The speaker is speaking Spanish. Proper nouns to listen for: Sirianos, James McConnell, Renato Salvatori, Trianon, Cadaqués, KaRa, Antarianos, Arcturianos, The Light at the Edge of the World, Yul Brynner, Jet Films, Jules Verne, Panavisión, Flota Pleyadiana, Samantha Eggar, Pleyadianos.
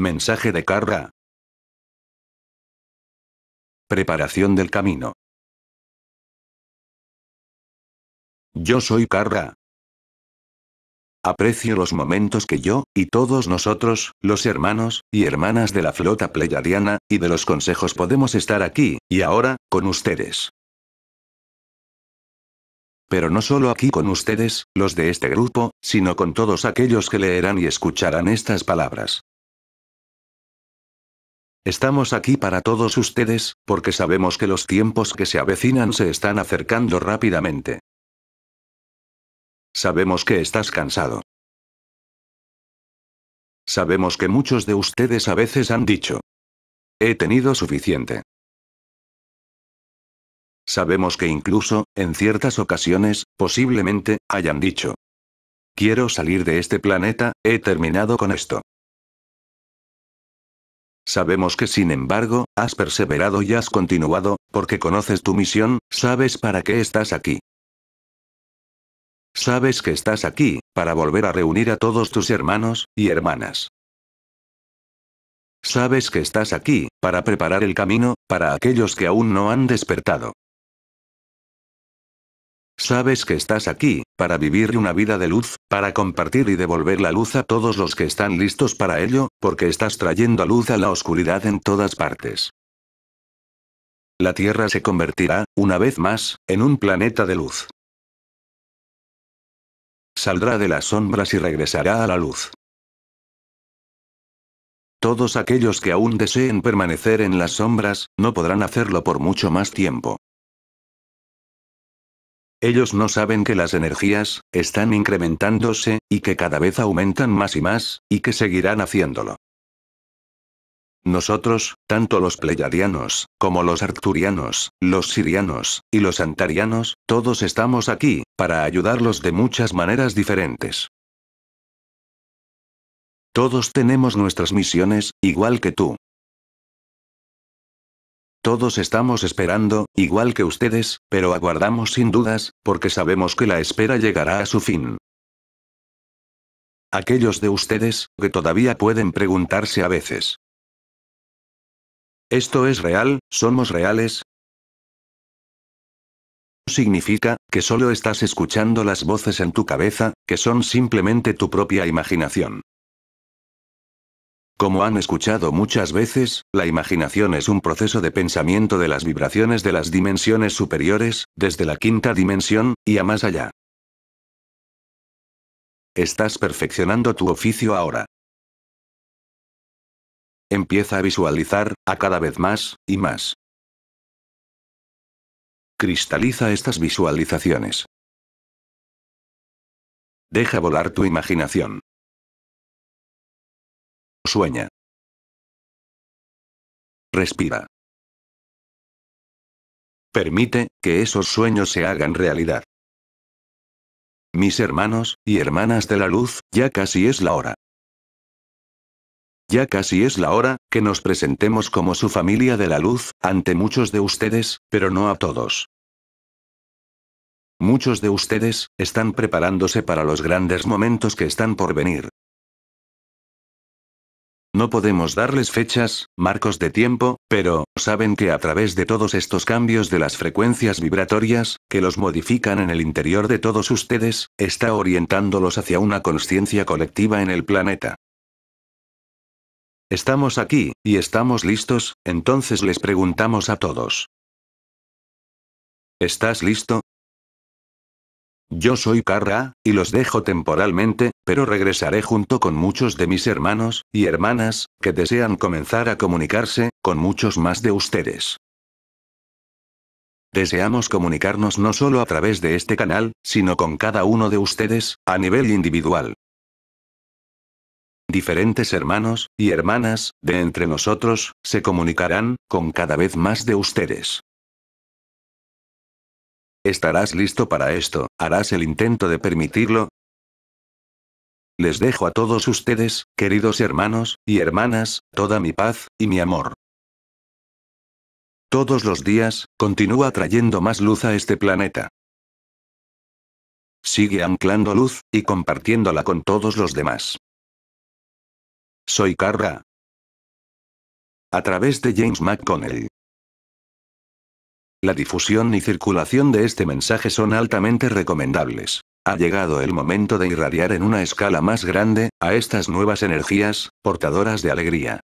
Mensaje de KaRa. Preparación del camino. Yo soy KaRa. Aprecio los momentos que yo, y todos nosotros, los hermanos y hermanas de la flota pleyadiana, y de los consejos podemos estar aquí, y ahora, con ustedes. Pero no solo aquí con ustedes, los de este grupo, sino con todos aquellos que leerán y escucharán estas palabras. Estamos aquí para todos ustedes, porque sabemos que los tiempos que se avecinan se están acercando rápidamente. Sabemos que estás cansado. Sabemos que muchos de ustedes a veces han dicho: he tenido suficiente. Sabemos que incluso, en ciertas ocasiones, posiblemente, hayan dicho: quiero salir de este planeta, he terminado con esto. Sabemos que sin embargo, has perseverado y has continuado, porque conoces tu misión, sabes para qué estás aquí. Sabes que estás aquí, para volver a reunir a todos tus hermanos y hermanas. Sabes que estás aquí, para preparar el camino, para aquellos que aún no han despertado. Sabes que estás aquí, para vivir una vida de luz, para compartir y devolver la luz a todos los que están listos para ello, porque estás trayendo luz a la oscuridad en todas partes. La Tierra se convertirá, una vez más, en un planeta de luz. Saldrá de las sombras y regresará a la luz. Todos aquellos que aún deseen permanecer en las sombras, no podrán hacerlo por mucho más tiempo. Ellos no saben que las energías están incrementándose, y que cada vez aumentan más y más, y que seguirán haciéndolo. Nosotros, tanto los pleyadianos, como los arcturianos, los sirianos, y los antarianos, todos estamos aquí, para ayudarlos de muchas maneras diferentes. Todos tenemos nuestras misiones, igual que tú. Todos estamos esperando, igual que ustedes, pero aguardamos sin dudas, porque sabemos que la espera llegará a su fin. Aquellos de ustedes, que todavía pueden preguntarse a veces: ¿esto es real? ¿Somos reales? Significa que solo estás escuchando las voces en tu cabeza, que son simplemente tu propia imaginación. Como han escuchado muchas veces, la imaginación es un proceso de pensamiento de las vibraciones de las dimensiones superiores, desde la quinta dimensión, y a más allá. Estás perfeccionando tu oficio ahora. Empieza a visualizar, a cada vez más, y más. Cristaliza estas visualizaciones. Deja volar tu imaginación. Sueña. Respira. Permite que esos sueños se hagan realidad. Mis hermanos y hermanas de la luz, ya casi es la hora. Ya casi es la hora que nos presentemos como su familia de la luz, ante muchos de ustedes, pero no a todos. Muchos de ustedes están preparándose para los grandes momentos que están por venir. No podemos darles fechas, marcos de tiempo, pero saben que a través de todos estos cambios de las frecuencias vibratorias, que los modifican en el interior de todos ustedes, está orientándolos hacia una conciencia colectiva en el planeta. Estamos aquí, y estamos listos, entonces les preguntamos a todos: ¿estás listo? Yo soy KaRa, y los dejo temporalmente, pero regresaré junto con muchos de mis hermanos y hermanas, que desean comenzar a comunicarse con muchos más de ustedes. Deseamos comunicarnos no solo a través de este canal, sino con cada uno de ustedes, a nivel individual. Diferentes hermanos y hermanas, de entre nosotros, se comunicarán con cada vez más de ustedes. ¿Estarás listo para esto? ¿Harás el intento de permitirlo? Les dejo a todos ustedes, queridos hermanos y hermanas, toda mi paz y mi amor. Todos los días, continúa trayendo más luz a este planeta. Sigue anclando luz, y compartiéndola con todos los demás. Soy KaRa. A través de James McConnell. La difusión y circulación de este mensaje son altamente recomendables. Ha llegado el momento de irradiar en una escala más grande, a estas nuevas energías, portadoras de alegría.